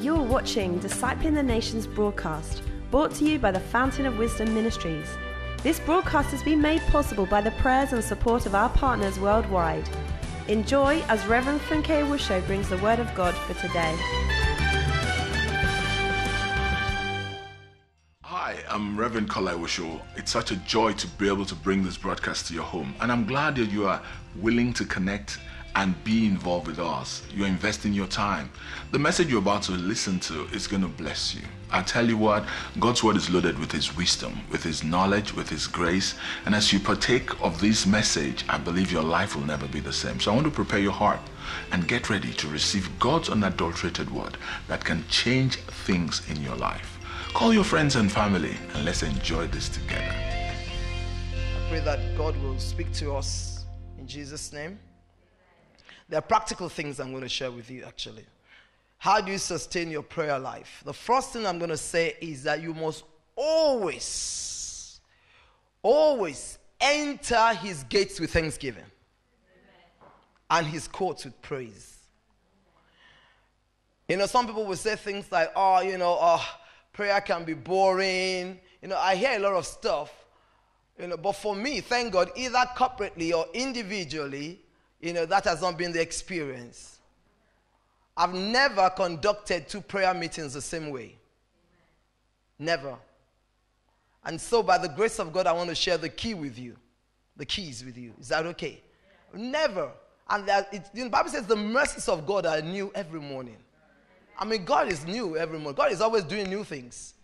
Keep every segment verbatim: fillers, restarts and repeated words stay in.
You're watching Discipline in the Nation's broadcast, brought to you by the Fountain of Wisdom Ministries. This broadcast has been made possible by the prayers and support of our partners worldwide. Enjoy as Rev. Funke Ewuosho brings the Word of God for today. Hi, I'm Rev. Kolai Wusho. It's such a joy to be able to bring this broadcast to your home, and I'm glad that you are willing to connect and be involved with us. You're investing your time. The message you're about to listen to is going to bless you. I tell you what, God's word is loaded with his wisdom, with his knowledge, with his grace. And as you partake of this message, I believe your life will never be the same. So I want to prepare your heart and get ready to receive God's unadulterated word that can change things in your life. Call your friends and family and let's enjoy this together. I pray that God will speak to us in Jesus' name. There are practical things I'm going to share with you, actually. How do you sustain your prayer life? The first thing I'm going to say is that you must always, always enter his gates with thanksgiving. Amen. And his courts with praise. You know, some people will say things like, oh, you know, oh, prayer can be boring. You know, I hear a lot of stuff. You know, but for me, thank God, either corporately or individually, you know, that has not been the experience. I've never conducted two prayer meetings the same way. Never. And so by the grace of God, I want to share the key with you. The keys with you. Is that okay? Never. And that it, the Bible says the mercies of God are new every morning. I mean, God is new every morning. God is always doing new things.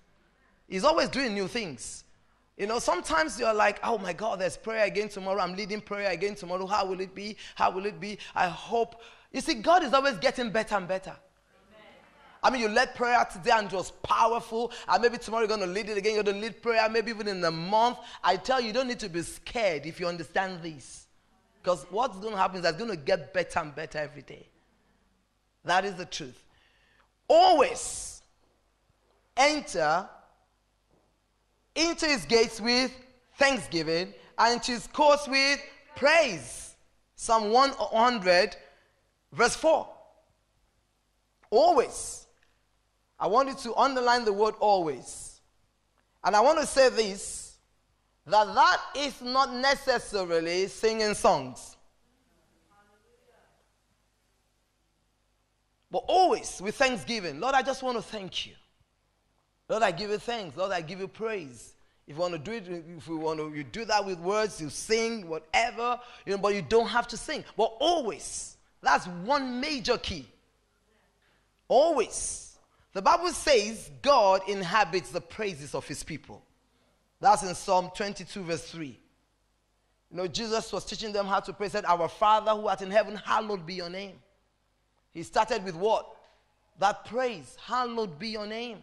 He's always doing new things. You know, sometimes you're like, oh my God, there's prayer again tomorrow. I'm leading prayer again tomorrow. How will it be? How will it be? I hope. You see, God is always getting better and better. Amen. I mean, you led prayer today and it was powerful. And maybe tomorrow you're going to lead it again. You're going to lead prayer maybe even in a month. I tell you, you don't need to be scared if you understand this. Because what's going to happen is that it's going to get better and better every day. That is the truth. Always enter into his gates with thanksgiving and into his courts with praise. Psalm one hundred, verse four. Always. I want you to underline the word always. And I want to say this, that that is not necessarily singing songs. But always with thanksgiving. Lord, I just want to thank you. Lord, I give you thanks. Lord, I give you praise. If you want to do it, if you want to, you do that with words, you sing, whatever, you know, but you don't have to sing. But always, that's one major key. Always. The Bible says God inhabits the praises of his people. That's in Psalm twenty-two, verse three. You know, Jesus was teaching them how to pray. He said, our Father who art in heaven, hallowed be your name. He started with what? That praise. Hallowed be your name.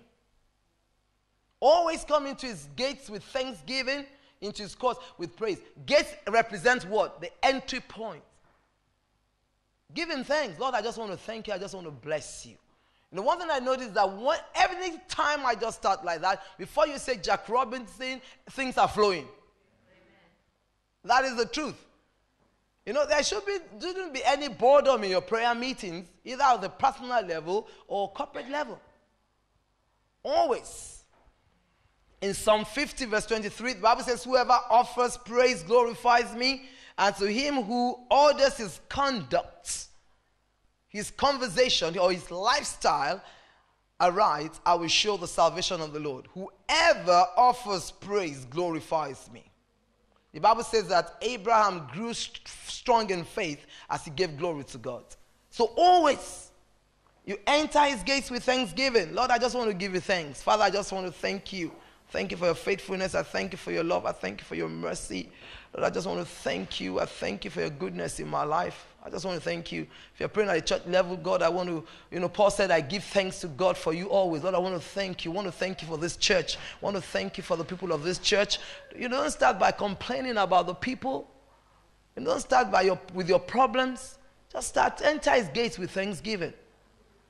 Always come into his gates with thanksgiving, into his courts with praise. Gates represents what? The entry point. Give him thanks. Lord, I just want to thank you. I just want to bless you. And the one thing I noticed is that one, every time I just start like that, before you say Jack Robinson, things are flowing. Amen. That is the truth. You know, there should be, shouldn't be any boredom in your prayer meetings, either at the personal level or corporate level. Always. In Psalm fifty, verse twenty-three, the Bible says, whoever offers praise glorifies me, and to him who orders his conduct, his conversation, or his lifestyle, aright, I will show the salvation of the Lord. Whoever offers praise glorifies me. The Bible says that Abraham grew st- strong in faith as he gave glory to God. So always, you enter his gates with thanksgiving. Lord, I just want to give you thanks. Father, I just want to thank you. Thank you for your faithfulness. I thank you for your love. I thank you for your mercy. Lord, I just want to thank you. I thank you for your goodness in my life. I just want to thank you. If you're praying at the church level, God, I want to, you know, Paul said, I give thanks to God for you always. Lord, I want to thank you. I want to thank you for this church. I want to thank you for the people of this church. You don't start by complaining about the people. You don't start by your, with your problems. Just start, enter his gates with thanksgiving.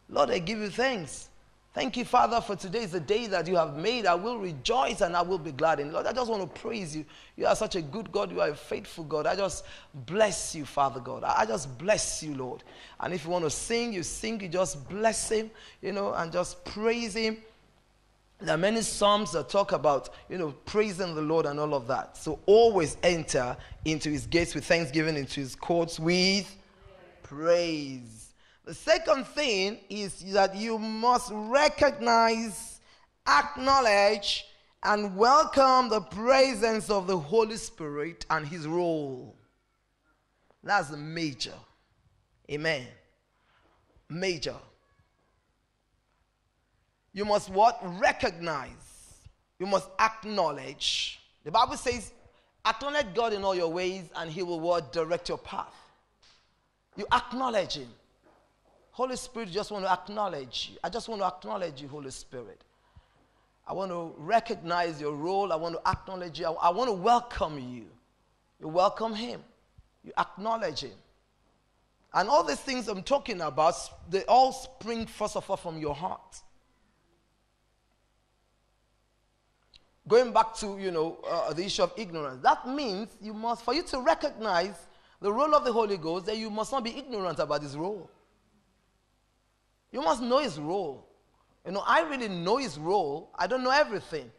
Lord, I give you thanks. Thank you, Father, for today is the day that you have made. I will rejoice and I will be glad in it. Lord, I just want to praise you. You are such a good God. You are a faithful God. I just bless you, Father God. I just bless you, Lord. And if you want to sing, you sing. You just bless him, you know, and just praise him. There are many psalms that talk about, you know, praising the Lord and all of that. So always enter into his gates with thanksgiving, into his courts with praise. The second thing is that you must recognize, acknowledge, and welcome the presence of the Holy Spirit and his role. That's major. Amen. Major. You must what? Recognize. You must acknowledge. The Bible says, acknowledge God in all your ways and he will what? Direct your path. You acknowledge him. Holy Spirit, just want to acknowledge you. I just want to acknowledge you, Holy Spirit. I want to recognize your role. I want to acknowledge you. I, I want to welcome you. You welcome him. You acknowledge him. And all these things I'm talking about, they all spring, first of all, from your heart. Going back to, you know, uh, the issue of ignorance. That means you must, for you to recognize the role of the Holy Ghost, that you must not be ignorant about his role. You must know his role. You know, I really know his role. I don't know everything.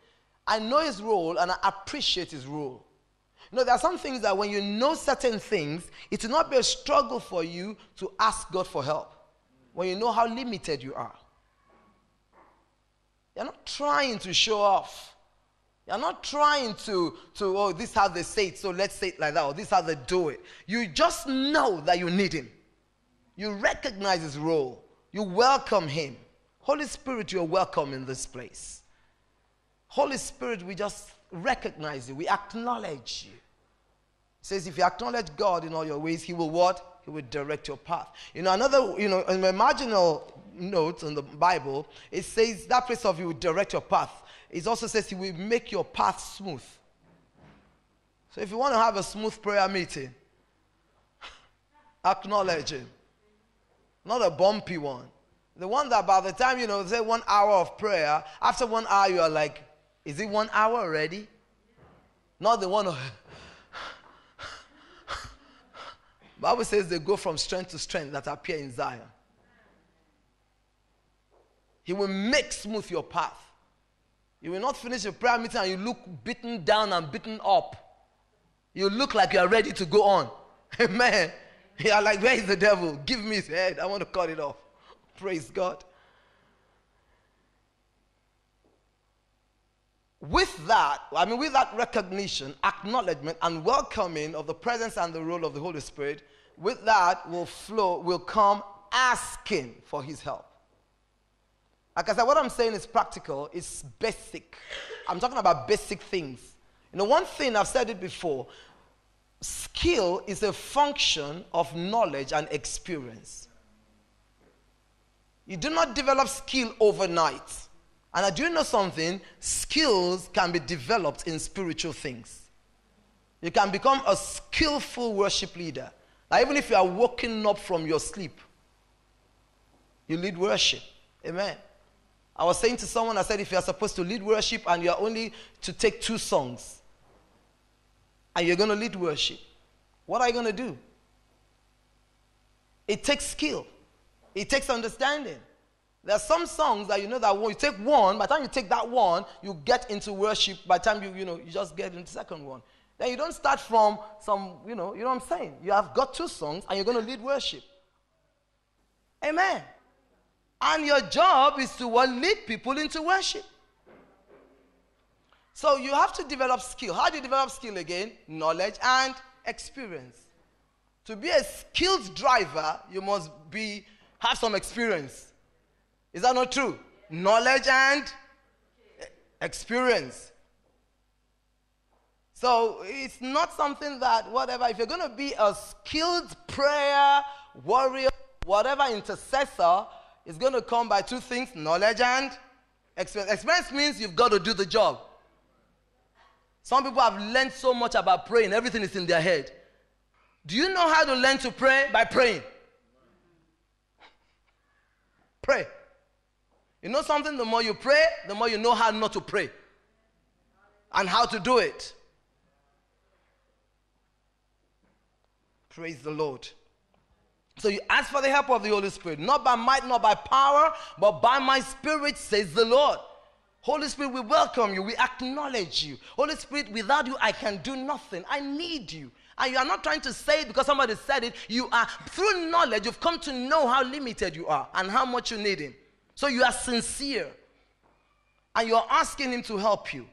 I know his role and I appreciate his role. You know, there are some things that when you know certain things, it will not be a struggle for you to ask God for help. When you know how limited you are. You're not trying to show off. You're not trying to, to oh, this is how they say it, so let's say it like that, or this is how they do it. You just know that you need him. You recognize his role. You welcome him. Holy Spirit, you're welcome in this place. Holy Spirit, we just recognize you. We acknowledge you. It says if you acknowledge God in all your ways, he will what? He will direct your path. You know, another, you know, in my marginal notes in the Bible, it says that place of you will direct your path. It also says he will make your path smooth. So if you want to have a smooth prayer meeting, acknowledge him. Not a bumpy one. The one that by the time, you know, say one hour of prayer, after one hour you are like, is it one hour already? Not the one. Bible says they go from strength to strength that appear in Zion. He will make smooth your path. You will not finish your prayer meeting and you look beaten down and beaten up. You look like you are ready to go on. Amen. Yeah, like, where is the devil? Give me his head. I want to cut it off. Praise God. With that, I mean, with that recognition, acknowledgement, and welcoming of the presence and the role of the Holy Spirit, with that will flow, will come asking for his help. Like I said, what I'm saying is practical. It's basic. I'm talking about basic things. You know, one thing, I've said it before, skill is a function of knowledge and experience. You do not develop skill overnight. And I do know something, skills can be developed in spiritual things. You can become a skillful worship leader. Like even if you are waking up from your sleep, you lead worship. Amen. I was saying to someone, I said, if you are supposed to lead worship and you are only to take two songs, and you're going to lead worship, what are you going to do? It takes skill. It takes understanding. There are some songs that you know that when you take one, by the time you take that one, you get into worship. By the time you, you know, you just get into the second one. Then you don't start from some, you know, you know what I'm saying? You have got two songs and you're going to lead worship. Amen. And your job is to what? Lead people into worship. So you have to develop skill. How do you develop skill again? Knowledge and experience. To be a skilled driver, you must be, have some experience. Is that not true? Knowledge and experience. So it's not something that, whatever, if you're going to be a skilled prayer, warrior, whatever intercessor, it's going to come by two things, knowledge and experience. Experience means you've got to do the job. Some people have learned so much about praying. Everything is in their head. Do you know how to learn to pray? By praying. Pray. You know something? The more you pray, the more you know how not to pray and how to do it. Praise the Lord. So you ask for the help of the Holy Spirit, not by might, not by power, but by my Spirit, says the Lord. Holy Spirit, we welcome you. We acknowledge you. Holy Spirit, without you, I can do nothing. I need you. And you are not trying to say it because somebody said it. You are, through knowledge, you've come to know how limited you are and how much you need him. So you are sincere. And you are asking him to help you.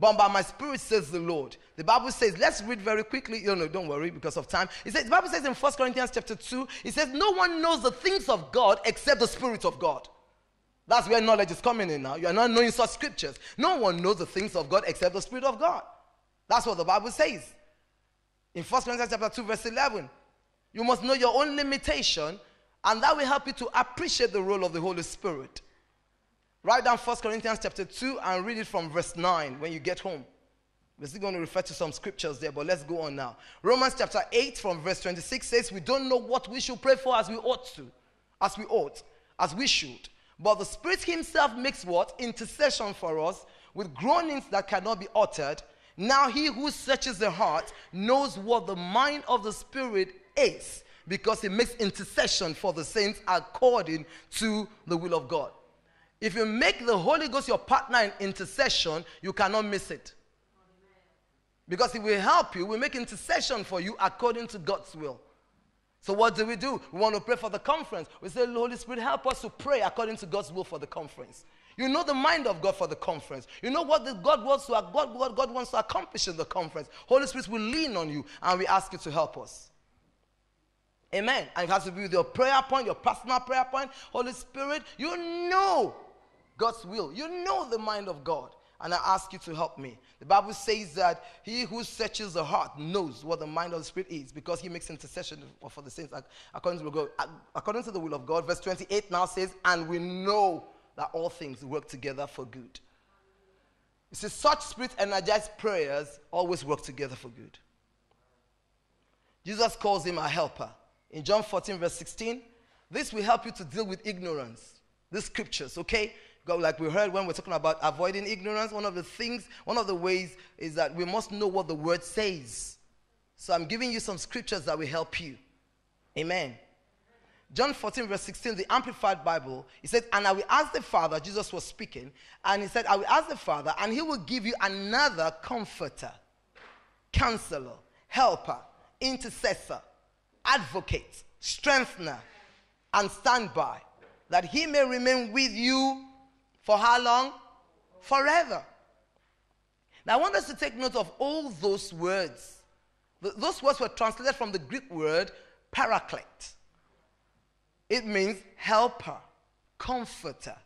But by my Spirit, says the Lord. The Bible says, let's read very quickly. You know, don't worry because of time. It says, the Bible says in First Corinthians chapter two, it says, no one knows the things of God except the Spirit of God. That's where knowledge is coming in now. You are not knowing such scriptures. No one knows the things of God except the Spirit of God. That's what the Bible says. In First Corinthians chapter two, verse eleven, you must know your own limitation, and that will help you to appreciate the role of the Holy Spirit. Write down First Corinthians chapter two and read it from verse nine when you get home. We're still going to refer to some scriptures there, but let's go on now. Romans chapter eight from verse twenty-six says, we don't know what we should pray for as we ought to, as we ought, as we should. But the Spirit himself makes what? Intercession for us with groanings that cannot be uttered. Now he who searches the heart knows what the mind of the Spirit is, because he makes intercession for the saints according to the will of God. If you make the Holy Ghost your partner in intercession, you cannot miss it. Because he will help you, will make intercession for you according to God's will. So what do we do? We want to pray for the conference. We say, Holy Spirit, help us to pray according to God's will for the conference. You know the mind of God for the conference. You know what the God wants to, God, what God wants to accomplish in the conference. Holy Spirit will lean on you, and we ask you to help us. Amen. And it has to be with your prayer point, your personal prayer point. Holy Spirit, you know God's will. You know the mind of God. And I ask you to help me. The Bible says that he who searches the heart knows what the mind of the Spirit is, because he makes intercession for the saints according to, God, according to the will of God. Verse twenty-eight now says, and we know that all things work together for good. You see, such Spirit-energized prayers always work together for good. Jesus calls him a helper. In John fourteen verse sixteen, this will help you to deal with ignorance. These scriptures, okay? Like we heard when we're talking about avoiding ignorance, one of the things, one of the ways is that we must know what the word says. So I'm giving you some scriptures that will help you. Amen. John fourteen verse sixteen, the Amplified Bible, it said, and I will ask the Father, Jesus was speaking, and he said, I will ask the Father, and he will give you another comforter, counselor, helper, intercessor, advocate, strengthener, and standby, that he may remain with you for how long? Forever. Now I want us to take note of all those words. Th- those words were translated from the Greek word paraclete. It means helper, comforter,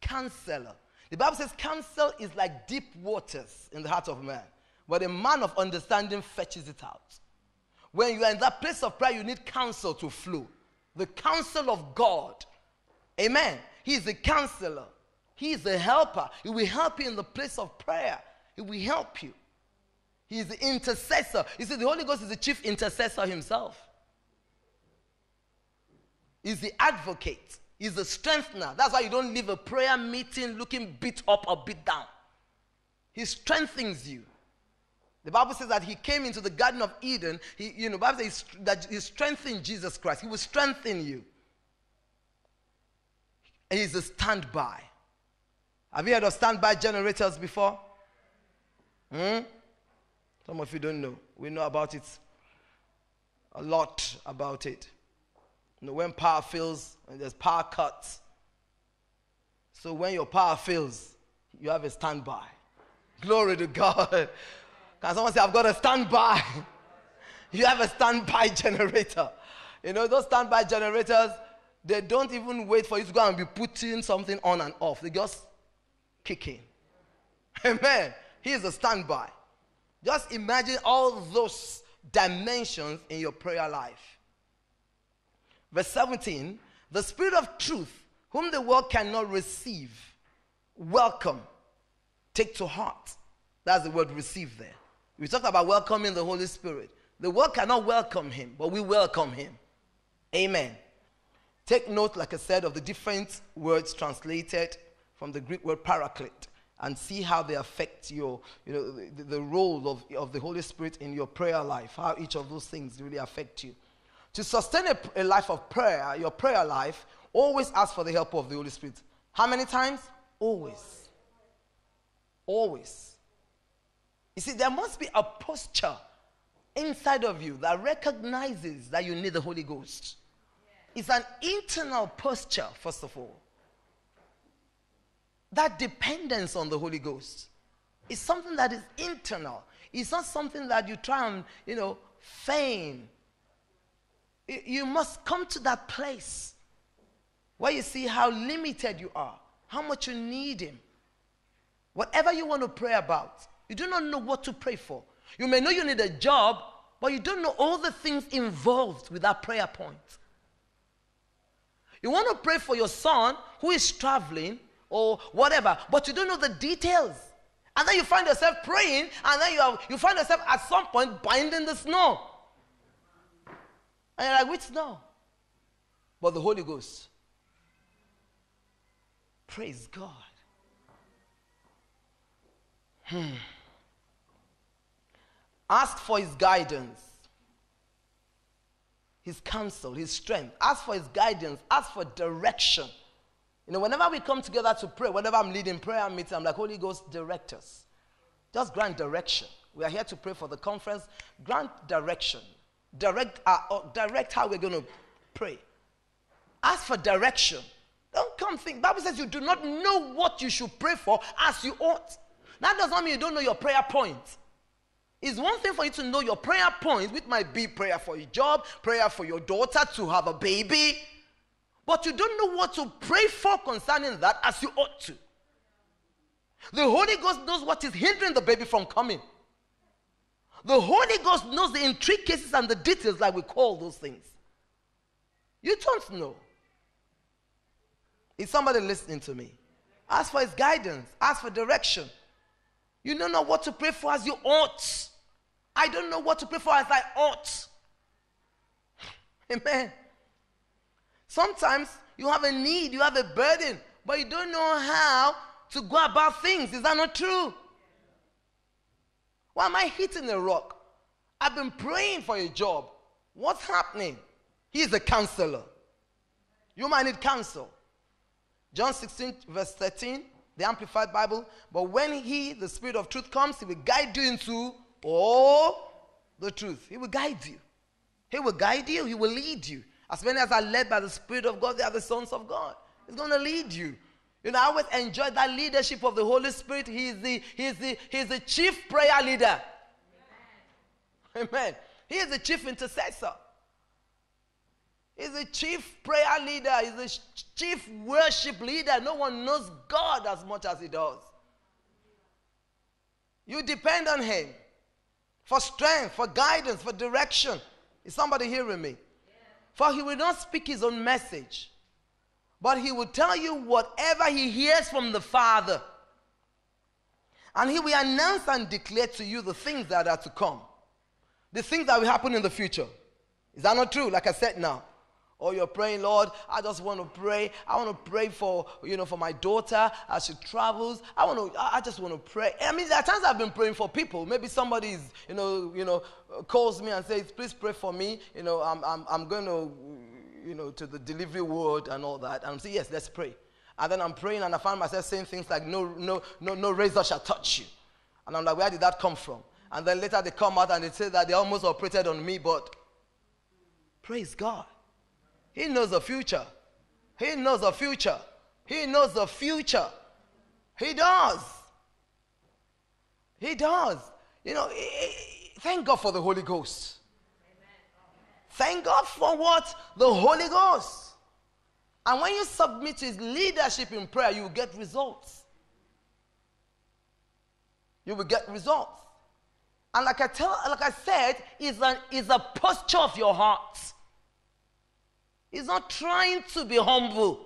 counselor. The Bible says counsel is like deep waters in the heart of man, but a man of understanding fetches it out. When you are in that place of prayer, you need counsel to flow. The counsel of God. Amen. He is a counselor. He is a helper. He will help you in the place of prayer. He will help you. He is the intercessor. You see, the Holy Ghost is the chief intercessor himself. He's the advocate. He's the strengthener. That's why you don't leave a prayer meeting looking beat up or beat down. He strengthens you. The Bible says that he came into the Garden of Eden. He, you know, the Bible says that he strengthened Jesus Christ. He will strengthen you. And he's a standby. Have you heard of standby generators before? Hmm? Some of you don't know. We know about it. A lot about it. You know, when power fails, and there's power cuts. So when your power fails, you have a standby. Glory to God. Can someone say, I've got a standby? You have a standby generator. You know, those standby generators, they don't even wait for you to go and be putting something on and off. They just kick in. Amen. He is a standby. Just imagine all those dimensions in your prayer life. Verse seventeen, the Spirit of truth, whom the world cannot receive, welcome, take to heart. That's the word receive there. We talked about welcoming the Holy Spirit. The world cannot welcome him, but we welcome him. Amen. Take note, like I said, of the different words translated from the Greek word paraclete, and see how they affect your, you know, the, the role of, of the Holy Spirit in your prayer life, how each of those things really affect you. To sustain a, a life of prayer, your prayer life, always ask for the help of the Holy Spirit. How many times? Always. Always. You see, there must be a posture inside of you that recognizes that you need the Holy Ghost. Yeah. It's an internal posture, first of all. That dependence on the Holy Ghost is something that is internal. It's not something that you try and, you know, feign. You must come to that place where you see how limited you are, how much you need Him. Whatever you want to pray about, you do not know what to pray for. You may know you need a job, but you don't know all the things involved with that prayer point. You want to pray for your son who is traveling, or whatever, but you don't know the details. And then you find yourself praying, and then you, have, you find yourself at some point binding the snow. And you're like, which snow? But the Holy Ghost. Praise God. Hmm. Ask for His guidance, His counsel, His strength. Ask for His guidance. Ask for direction. You know, whenever we come together to pray, whenever I'm leading prayer meeting, I'm like, Holy Ghost, direct us. Just grant direction. We are here to pray for the conference. Grant direction. Direct, our, direct how we're going to pray. Ask for direction. Don't come think. Bible says you do not know what you should pray for as you ought. That does not mean you don't know your prayer point. It's one thing for you to know your prayer point, which might be prayer for your job, prayer for your daughter to have a baby. But you don't know what to pray for concerning that as you ought to. The Holy Ghost knows what is hindering the baby from coming. The Holy Ghost knows the intricacies and the details, like we call those things. You don't know. Is somebody listening to me? Ask for His guidance. Ask for direction. You don't know what to pray for as you ought. I don't know what to pray for as I ought. Amen. Sometimes you have a need, you have a burden, but you don't know how to go about things. Is that not true? Why am I hitting a rock? I've been praying for a job. What's happening? He is a counselor. You might need counsel. John sixteen, verse thirteen, the Amplified Bible. But when He, the Spirit of truth, comes, He will guide you into all the truth. He will guide you. He will guide you. He will lead you. As many as are led by the Spirit of God, they are the sons of God. He's going to lead you. You know, I always enjoy that leadership of the Holy Spirit. He is the, he is the, he is the chief prayer leader. Amen. Amen. He is the chief intercessor. He's the chief prayer leader. He's the chief worship leader. No one knows God as much as He does. You depend on Him for strength, for guidance, for direction. Is somebody hearing me? For He will not speak His own message, but He will tell you whatever He hears from the Father. And He will announce and declare to you the things that are to come, the things that will happen in the future. Is that not true? Like I said now. Or you're praying, Lord, I just want to pray. I want to pray for, you know, for my daughter as she travels. I want to, I just want to pray. I mean, there are times I've been praying for people. Maybe somebody's, you know, you know, calls me and says, please pray for me. You know, I'm, I'm, I'm going to, you know, to the delivery ward and all that. And I'm saying, yes, let's pray. And then I'm praying and I find myself saying things like, no, no, no, no razor shall touch you. And I'm like, where did that come from? And then later they come out and they say that they almost operated on me, but praise God. He knows the future. He knows the future. He knows the future. He does. He does. You know, thank God for the Holy Ghost. Amen. Thank God for what? The Holy Ghost. And when you submit to His leadership in prayer, you will get results. You will get results. And like I, tell, like I said, it's, an, it's a posture of your heart. He's not trying to be humble.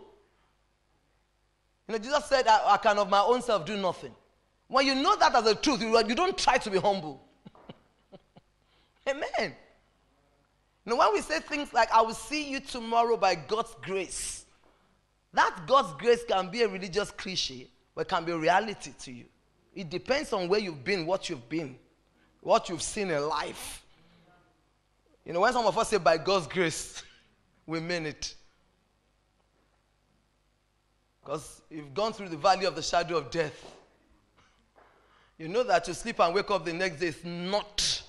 You know, Jesus said, I, I can of my own self do nothing. When you know that as a truth, you, you don't try to be humble. Amen. Now, when we say things like, I will see you tomorrow by God's grace, that God's grace can be a religious cliche, but can be a reality to you. It depends on where you've been, what you've been, what you've seen in life. You know, when some of us say, by God's grace, we mean it. Because you've gone through the valley of the shadow of death. You know that you sleep and wake up the next day is not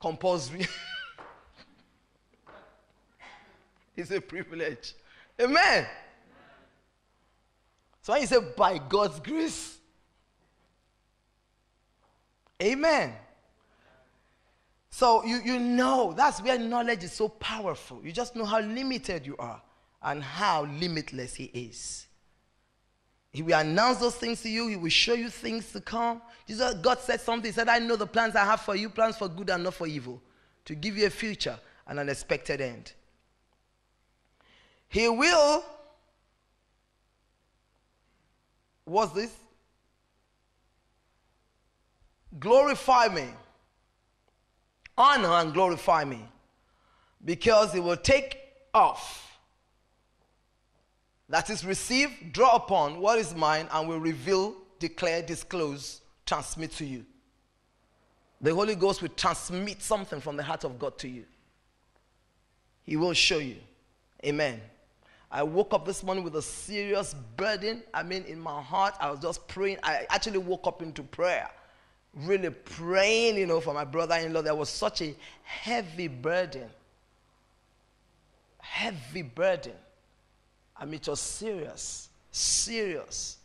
compulsory. It's a privilege. Amen. Amen. So when you say, by God's grace, amen. So you, you know, that's where knowledge is so powerful. You just know how limited you are and how limitless He is. He will announce those things to you. He will show you things to come. Jesus, God said something. He said, I know the plans I have for you, plans for good and not for evil, to give you a future and an expected end. He will, what's this? Glorify me. Honor and glorify me. Because He will take off. That is, receive, draw upon what is mine, and will reveal, declare, disclose, transmit to you. The Holy Ghost will transmit something from the heart of God to you. He will show you. Amen. I woke up this morning with a serious burden. I mean, in my heart, I was just praying. I actually woke up into prayer, really praying, you know, for my brother-in-law. There was such a heavy burden, heavy burden. I mean, it was serious, serious.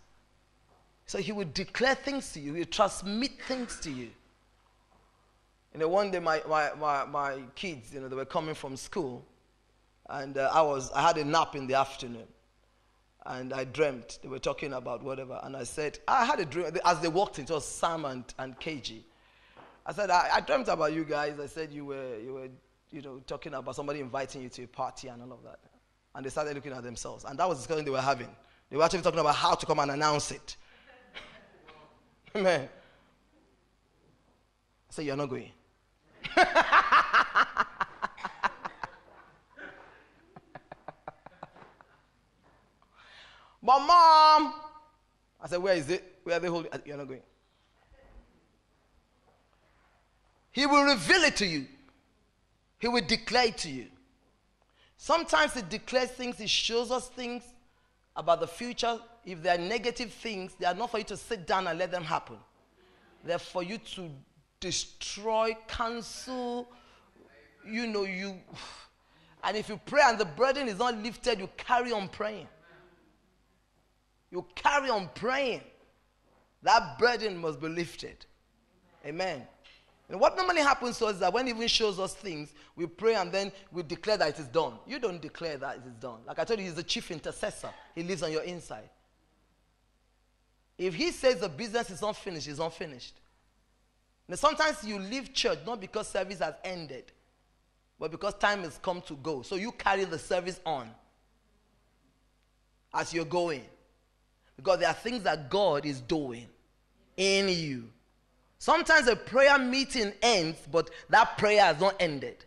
So He would declare things to you. He would transmit things to you. You know, one day my, my, my, my kids, you know, they were coming from school. And uh, I was, I had a nap in the afternoon. And I dreamt. They were talking about whatever. And I said, I had a dream. As they walked in, it was Sam and, and K G. I said, I, I dreamt about you guys. I said you were, you were, you know, talking about somebody inviting you to a party and all of that. And they started looking at themselves. And that was the discussion they were having. They were actually talking about how to come and announce it. Amen. I said, you're not going. But mom, I said, where is it? Where are they holding it? You're not going. He will reveal it to you. He will declare it to you. Sometimes He declares things, He shows us things about the future. If they are negative things, they are not for you to sit down and let them happen. They're for you to destroy, cancel, you know, you. And if you pray and the burden is not lifted, you carry on praying. You carry on praying. That burden must be lifted. Amen. And what normally happens to us is that when He even shows us things, we pray and then we declare that it is done. You don't declare that it is done. Like I told you, He's the chief intercessor. He lives on your inside. If He says the business is not finished, it's not finished. Now sometimes you leave church not because service has ended, but because time has come to go. So you carry the service on as you're going. Because there are things that God is doing in you. Sometimes a prayer meeting ends, but that prayer has not ended.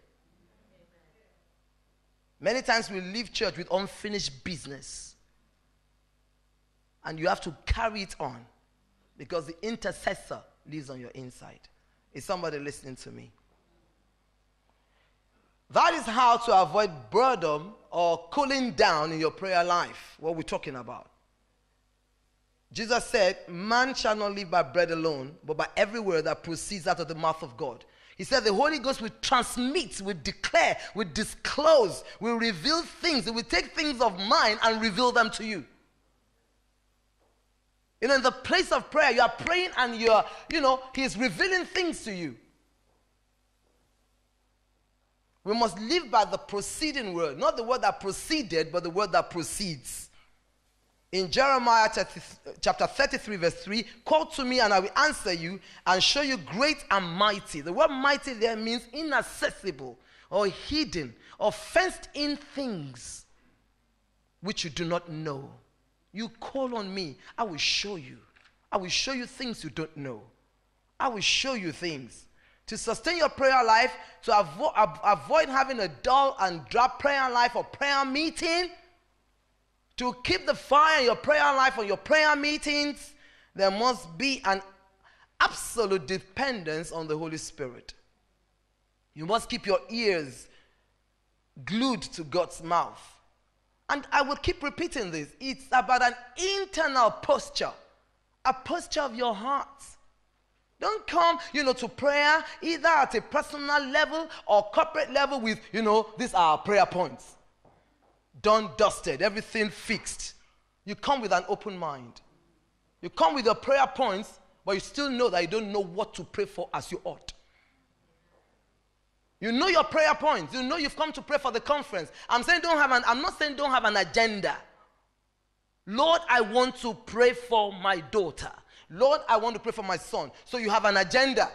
Many times we leave church with unfinished business. And you have to carry it on. Because the intercessor lives on your inside. Is somebody listening to me? That is how to avoid boredom or cooling down in your prayer life. What we're talking about. Jesus said, man shall not live by bread alone, but by every word that proceeds out of the mouth of God. He said the Holy Ghost will transmit, will declare, will disclose, will reveal things. It will take things of mine and reveal them to you. You know, in the place of prayer, you are praying and you are, you know, He is revealing things to you. We must live by the proceeding word. Not the word that proceeded, but the word that proceeds. In Jeremiah chapter thirty-three, verse three, call to me and I will answer you and show you great and mighty. The word mighty there means inaccessible or hidden or fenced in things which you do not know. You call on me, I will show you. I will show you things you don't know. I will show you things. to sustain your prayer life, to avo- ab- avoid having a dull and dry prayer life or prayer meeting, to keep the fire in your prayer life or your prayer meetings, there must be an absolute dependence on the Holy Spirit. You must keep your ears glued to God's mouth. And I will keep repeating this. It's about an internal posture, a posture of your heart. Don't come, you know, to prayer either at a personal level or corporate level with, you know, these are our prayer points. Done, dusted, everything fixed. You come with an open mind. You come with your prayer points, but you still know that you don't know what to pray for as you ought. You know your prayer points. You know you've come to pray for the conference. I'm saying don't have an, I'm not saying don't have an agenda. Lord, I want to pray for my daughter. Lord, I want to pray for my son. So you have an agenda.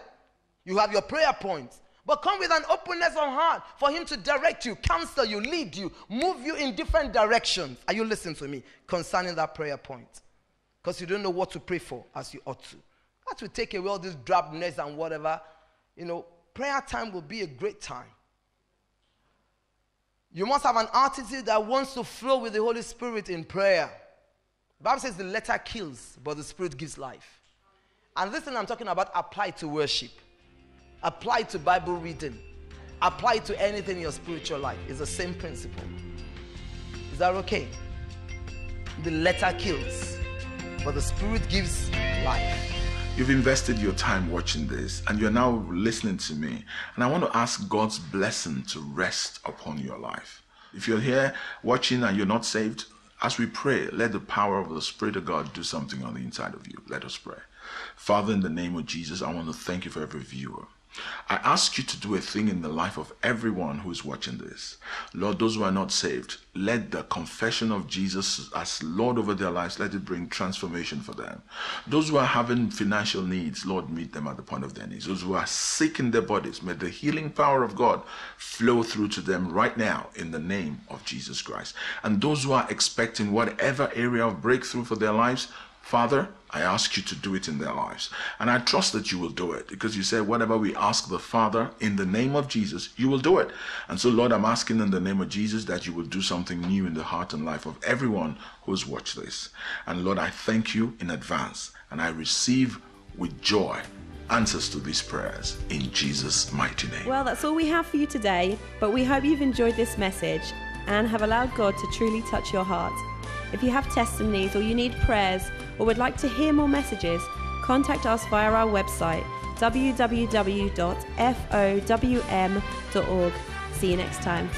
You have your prayer points. But come with an openness of heart for him to direct you, counsel you, lead you, move you in different directions. Are you listening to me concerning that prayer point? Because you don't know what to pray for as you ought to. That will take away all this drabness and whatever. You know, prayer time will be a great time. You must have an attitude that wants to flow with the Holy Spirit in prayer. The Bible says the letter kills, but the Spirit gives life. And this thing I'm talking about applied to worship, applied to Bible reading, applied to anything in your spiritual life. It's the same principle. Is that okay? The letter kills, but the Spirit gives life. You've invested your time watching this, and you're now listening to me. And I want to ask God's blessing to rest upon your life. If you're here watching and you're not saved, as we pray, let the power of the Spirit of God do something on the inside of you. Let us pray. Father, in the name of Jesus, I want to thank you for every viewer. I ask you to do a thing in the life of everyone who is watching this. Lord, those who are not saved, let the confession of Jesus as Lord over their lives, let it bring transformation for them. Those who are having financial needs, Lord, meet them at the point of their needs. Those who are sick in their bodies, may the healing power of God flow through to them right now in the name of Jesus Christ. And those who are expecting whatever area of breakthrough for their lives, Father, I ask you to do it in their lives. And I trust that you will do it, because you said whatever we ask the Father in the name of Jesus, you will do it. And so, Lord, I'm asking in the name of Jesus that you will do something new in the heart and life of everyone who's watched this. And Lord, I thank you in advance, and I receive with joy answers to these prayers in Jesus' mighty name. Well, that's all we have for you today, but we hope you've enjoyed this message and have allowed God to truly touch your heart. If you have testimonies or you need prayers or would like to hear more messages, contact us via our website, w w w dot f o w m dot org. See you next time.